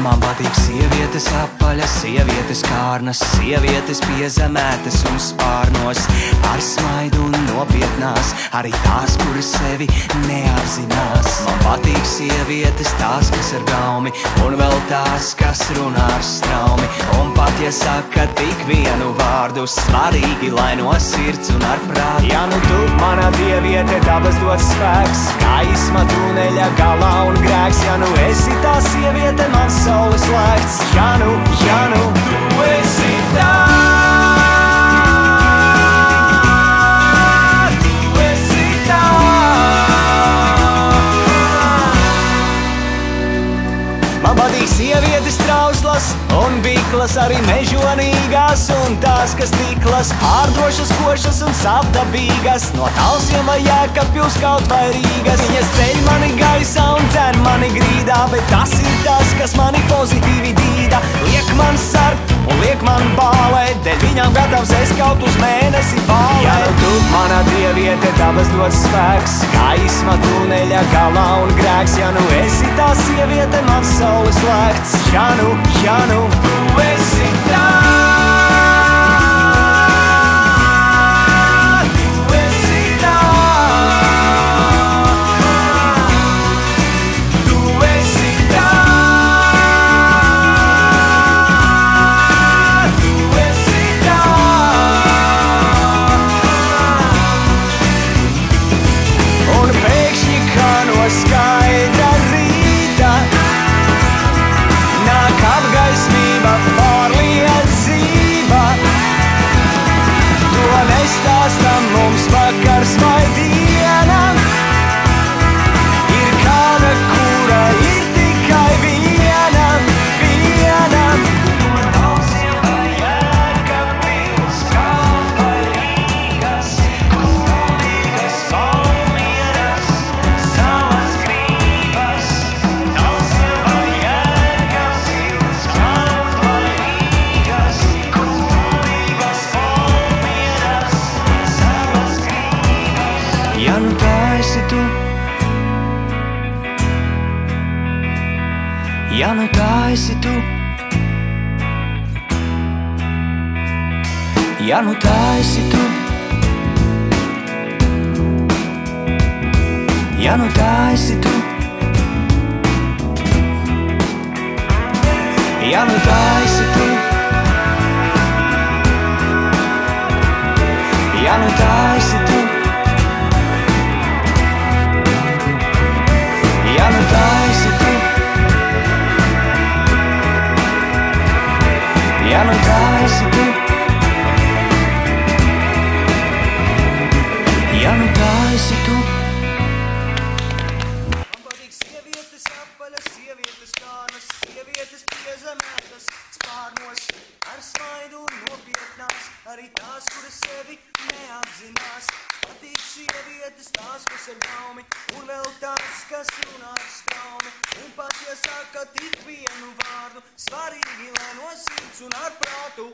Man patīk sievietes apaļas, sievietes kārnas, sievietes piezemētas un spārnos, ar smaidu un nopietnās, arī tās, kuras sevi neapzinās. Man patīk sievietes, tās, kas ir gaumi, un vēl tās, kas runā ar straumi. Un pat, ja saka tik vienu vārdu, svarīgi, lai no sirds un ar prātu. Ja nu tu, mana dieviete, dabas dots spēks, gaisma tuneļa galā un grēks. Ja nu esi tā sieviete, man saules laiks. Ja nu, tu esi tā. Man patīk sievietes trauslas un biklas, arī mežonīgās un tās, kas tiklas, pārdrošas, košas un savdabīgas, no Talsiem vai Jēkabpils kaut vai Rīgas. Viņas ceļ mani gaisā un dzen mani grīdā, bet tas ir tas, kas mani pozitīvi dīda. Liek man sart un liek man bālēt, dēļ viņām gatavs es kaut uz mēnesi bālēt. Ja nu tu, mana dieviete, dabas dots spēks, gaisma tuneļa galā un grēks. Ja nu esi tā sieviete, man saules laiks. Ja nu, tu esi tā, tu esi tā, tu esi tā, tu esi tā. Un pēkšņi kā no skaidra rīta nāk apgaismība, pārliecība. To nestāsta mums vakars vai diena, ir kāda, kura ir tikai viena, viena. No Talsiem vai Jēkabpils, kaut vai Rīgas, kustības palmieras, savas gribas. Talsiem vai Jēkabpils, kaut vai Rīgas, kustības palmieras, savas gribas. Ja nu tā esi tu, ja nu tā esi tu, ja nu tā esi tu, ja nu tā esi tu, ja nu tā esi tu, ja nu tā esi tu, ja nu tā esi tu. Ja nu tā esi tu, ja nu tā esi tu. Man patīk sievietes apaļas, sievietes kārnas, sievietes piezemētas, spārnos, ar smaidu un nopietnās, arī tās, kuras sevi neapzinās. Patīk sievietes, tās, kas ir gaumi, un vēl tās, kas runā ar straumi. Un pat, ja saka tik vienu vārdu, svarīgi, lai no sirds un ar prātu.